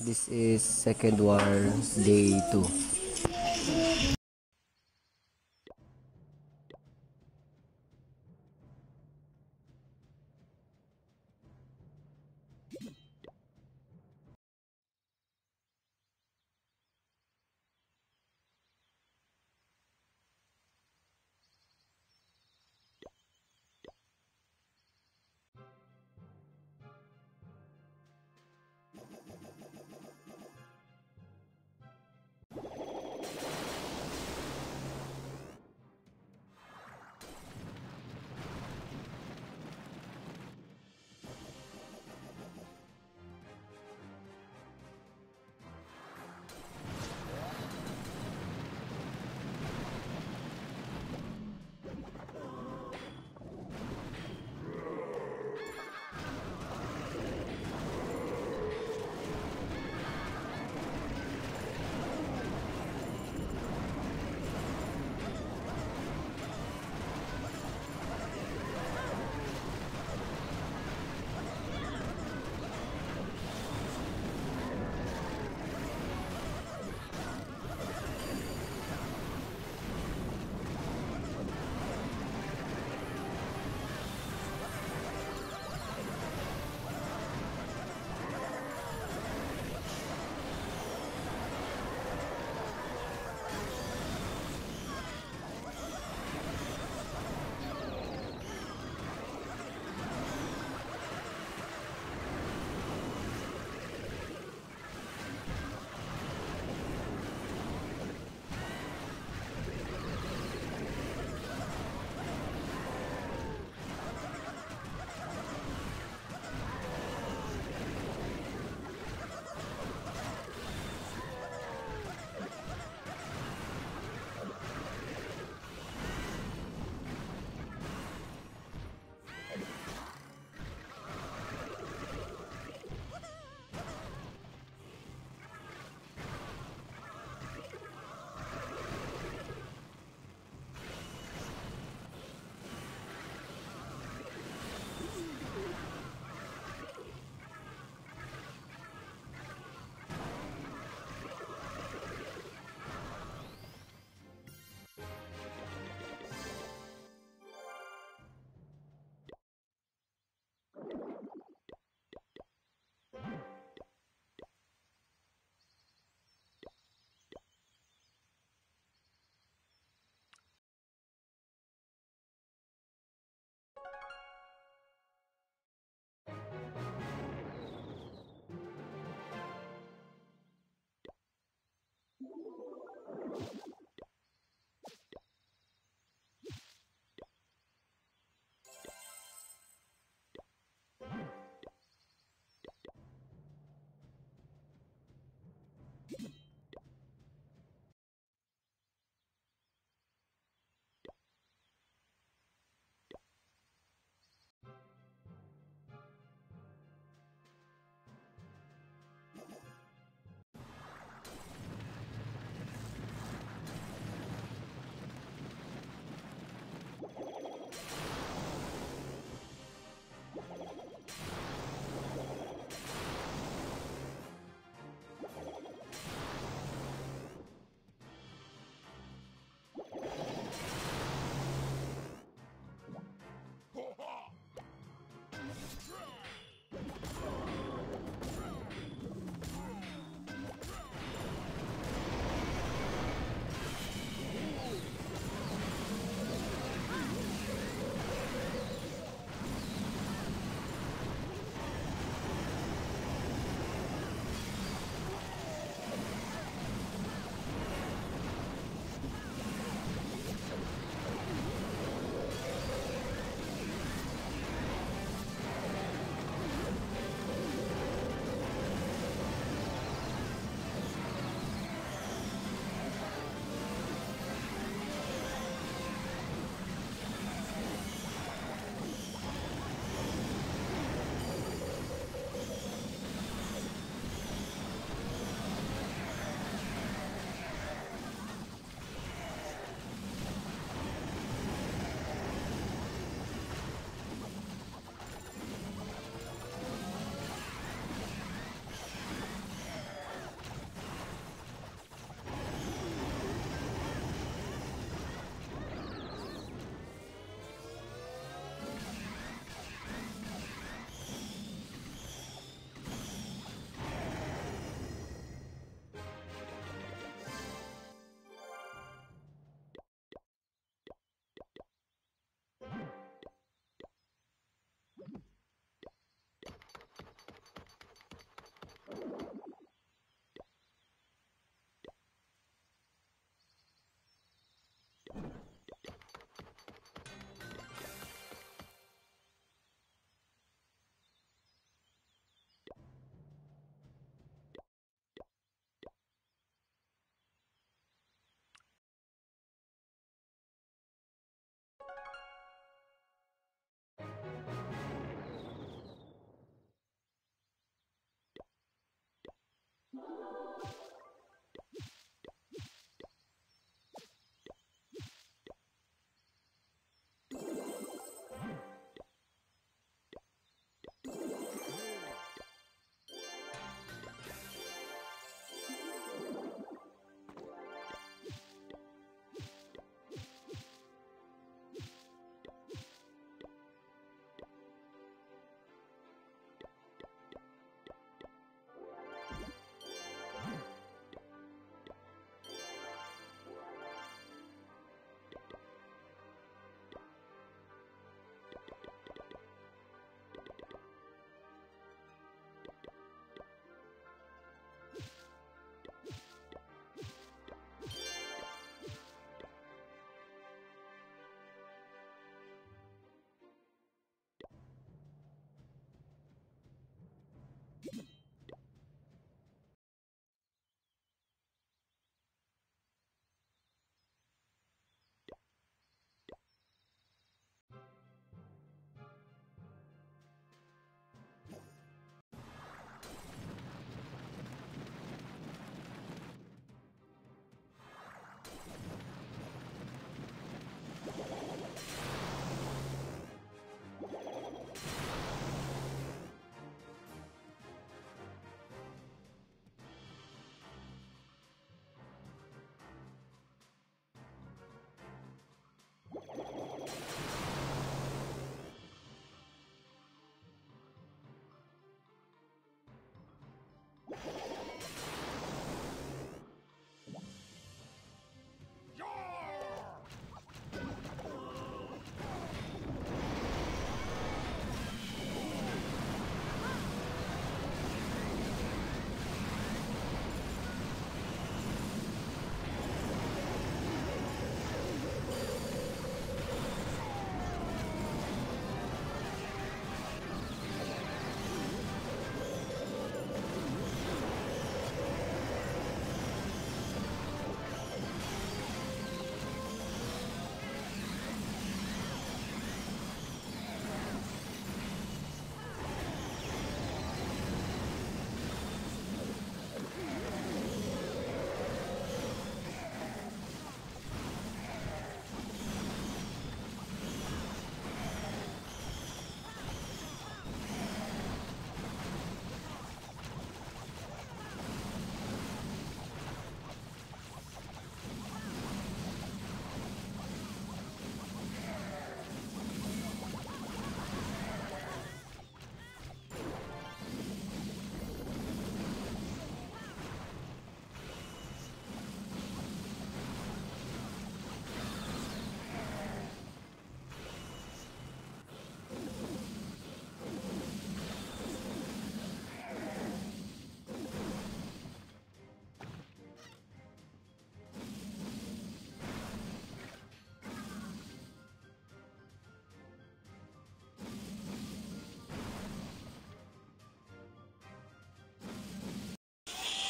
This is second war day 2.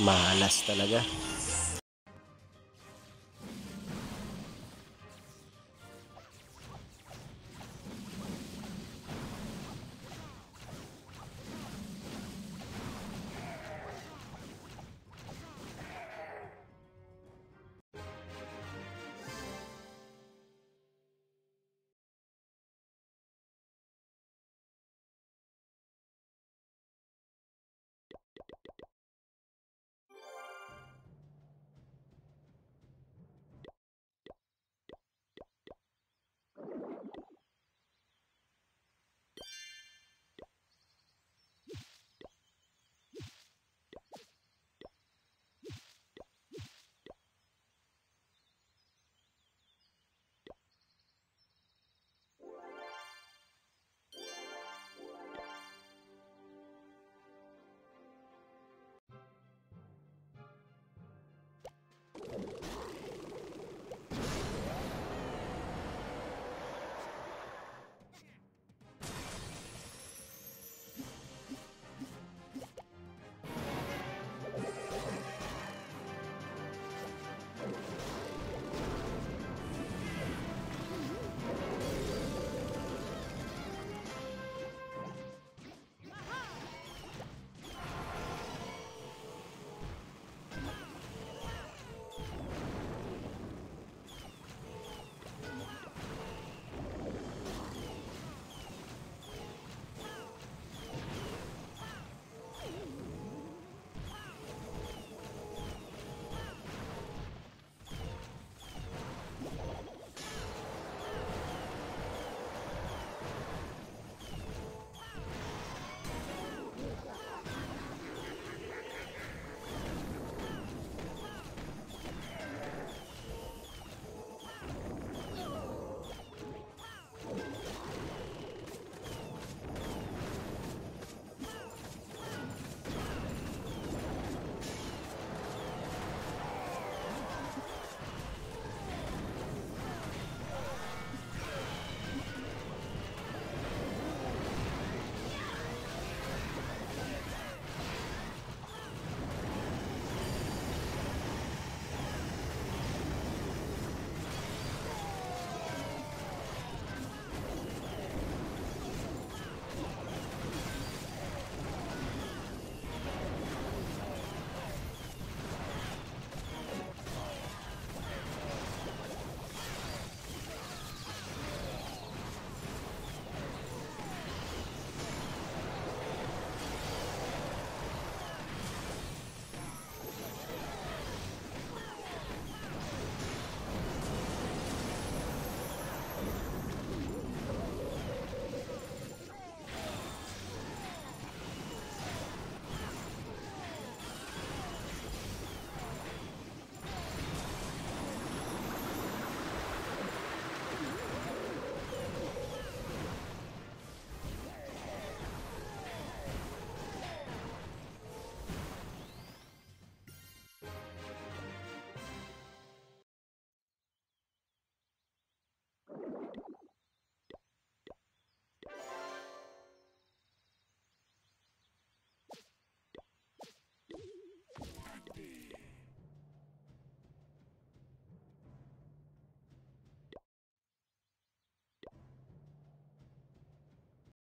Malas talaga.